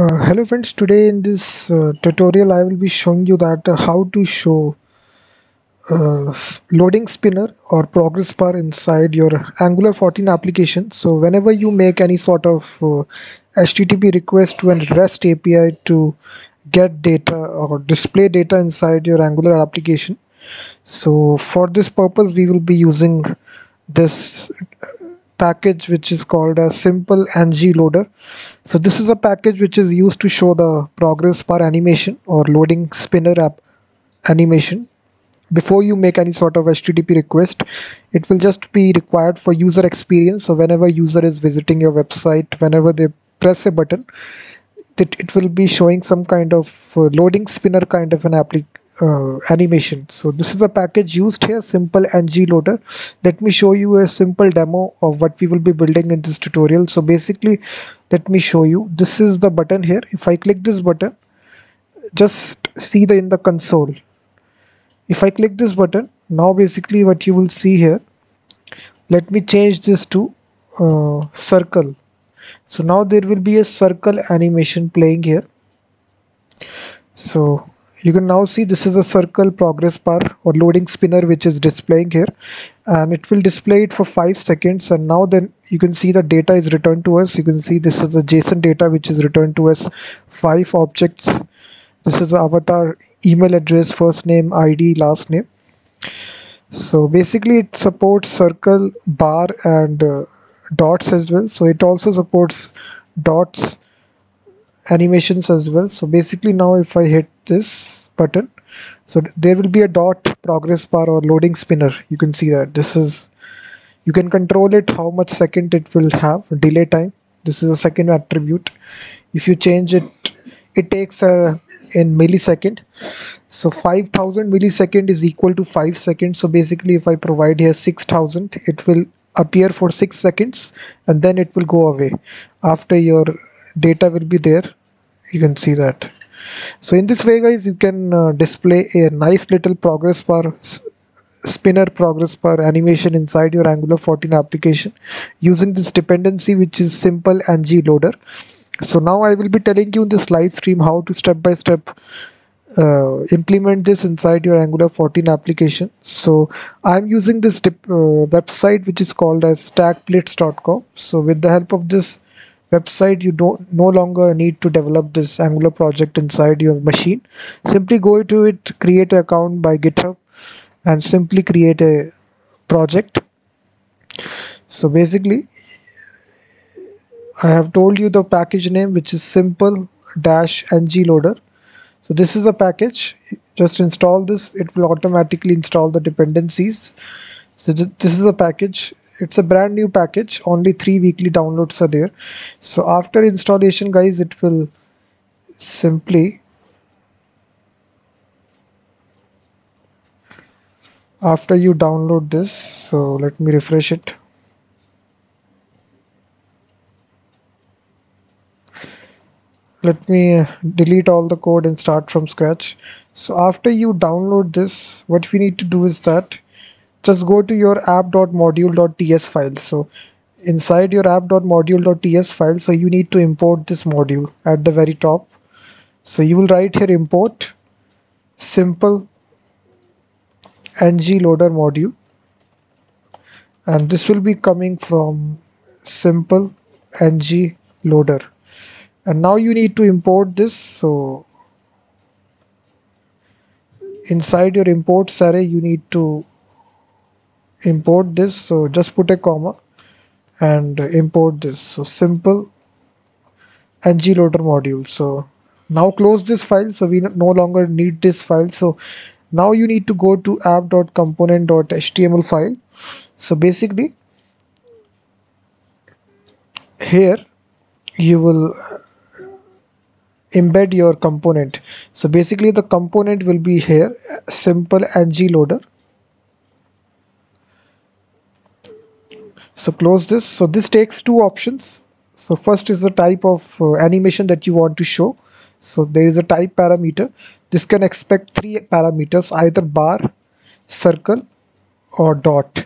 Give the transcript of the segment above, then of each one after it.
Hello friends, today in this tutorial I will be showing you that how to show loading spinner or progress bar inside your Angular 14 application. So whenever you make any sort of HTTP request to a REST API to get data or display data inside your Angular application, so for this purpose we will be using this package which is called a simple-ng-loader. So this is a package which is used to show the progress bar animation or loading spinner app animation. Before you make any sort of HTTP request, it will just be required for user experience. So whenever user is visiting your website, whenever they press a button, it will be showing some kind of loading spinner kind of an animation. So this is a package used here, simple-ng-loader. Let me show you a simple demo of what we will be building in this tutorial. So basically, let me show you. This is the button here. If I click this button, just see in the console. If I click this button, now basically what you will see here. Let me change this to circle. So now there will be a circle animation playing here. So you can now see this is a circle progress bar or loading spinner which is displaying here, and it will display it for 5 seconds. And now then you can see the data is returned to us. You can see this is the JSON data which is returned to us, 5 objects. This is avatar, email address, first name, ID, last name. So basically it supports circle, bar and dots as well. So it also supports dots animations as well. So basically now if I hit this button, so there will be a dot progress bar or loading spinner. You can see that this is, you can control it how much second it will have delay time. This is a second attribute. If you change it, it takes in millisecond. So 5000 millisecond is equal to 5 seconds. So basically if I provide here 6000, it will appear for 6 seconds and then it will go away after your data will be there. You can see that. So in this way guys, you can display a nice little progress bar spinner progress bar animation inside your Angular 14 application using this dependency which is simple-ng-loader. So now I will be telling you in this live stream how to step by step implement this inside your Angular 14 application. So I'm using this website which is called as stackplates.com. so with the help of this website, you no longer need to develop this Angular project inside your machine. Simply go to it, create an account by GitHub and simply create a project. So basically I have told you the package name which is simple-ng-loader. So this is a package. Just install this, it will automatically install the dependencies. So this is a package. It's a brand new package, only 3 weekly downloads are there. So after installation guys, it will simply, after you download this, so let me refresh it. Let me delete all the code and start from scratch. So after you download this, what we need to do is that just go to your app.module.ts file. So inside your app.module.ts file, so you need to import this module at the very top. So you will write here import simple-ng-loader module, and this will be coming from simple-ng-loader. And now you need to import this. So inside your imports array, you need to import this. So just put a comma and import this. So simple-ng-loader module. So now close this file. So we no longer need this file. So now you need to go to app.component.html file. So basically here you will embed your component. So basically the component will be here, simple-ng-loader. So close this. So this takes 2 options. So first is the type of animation that you want to show. So there is a type parameter. This can expect 3 parameters, either bar, circle or dot.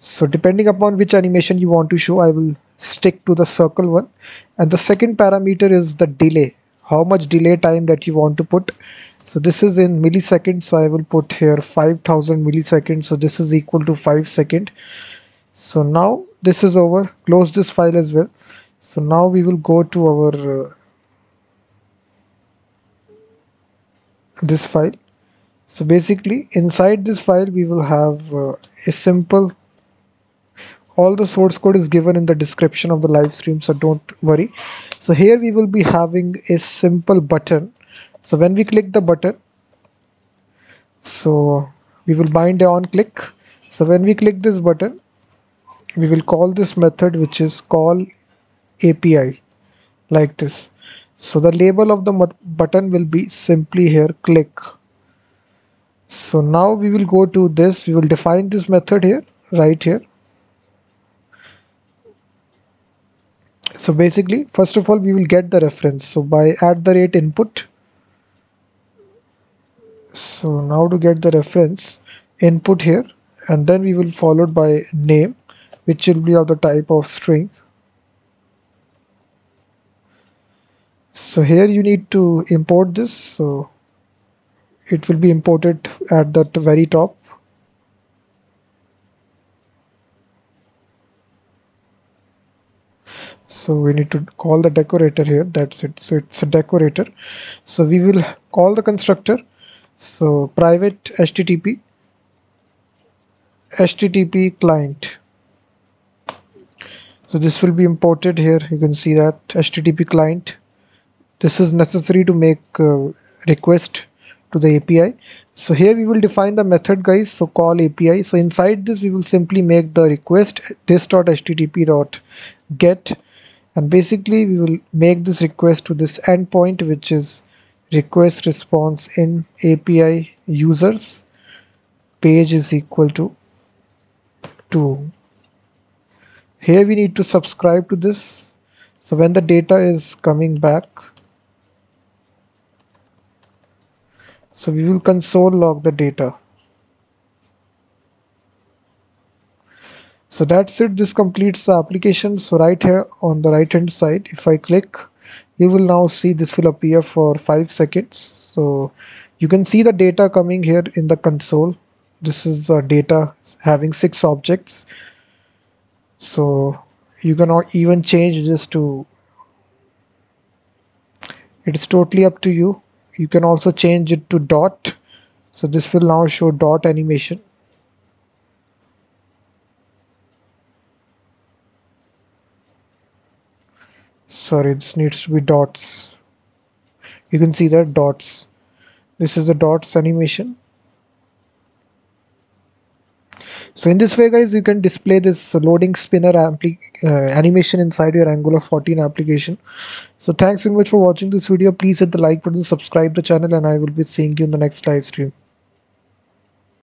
So depending upon which animation you want to show, I will stick to the circle one. And the second parameter is the delay. how much delay time that you want to put. So this is in milliseconds, so I will put here 5000 milliseconds. So this is equal to 5 seconds. So now this is over. Close this file as well. So now we will go to our this file. So basically inside this file we will have a simple, all the source code is given in the description of the live stream, so don't worry. So here we will be having a simple button. So when we click the button, so we will bind on click. So when we click this button, we will call this method which is call API like this. So the label of the button will be simply here click. So now we will go to this, we will define this method here, right here. So basically first of all we will get the reference, so by @input. So now to get the reference, input here, and then we will followed by name, which will be of the type of string. So here you need to import this, so it will be imported at the very top. So we need to call the decorator here, that's it. So it's a decorator. So we will call the constructor, so private HTTP, HTTP client. So this will be imported here, you can see that HTTP client. This is necessary to make request to the API. So here we will define the method, guys, so call API. So inside this we will simply make the request this.http.get, and basically we will make this request to this endpoint which is request response in API users page is equal to 2. Here we need to subscribe to this, so when the data is coming back, so we will console log the data. So that's it, this completes the application. So right here on the right hand side, if I click, you will now see this will appear for 5 seconds. So you can see the data coming here in the console. This is the data having 6 objects. So you can even change this to, it's totally up to you. You can also change it to dot, so this will now show dot animation. Sorry, this needs to be dots. You can see that dots. This is the dots animation. So in this way, guys, you can display this loading spinner animation inside your Angular 14 application. So thanks very much for watching this video. Please hit the like button, subscribe the channel, and I will be seeing you in the next live stream.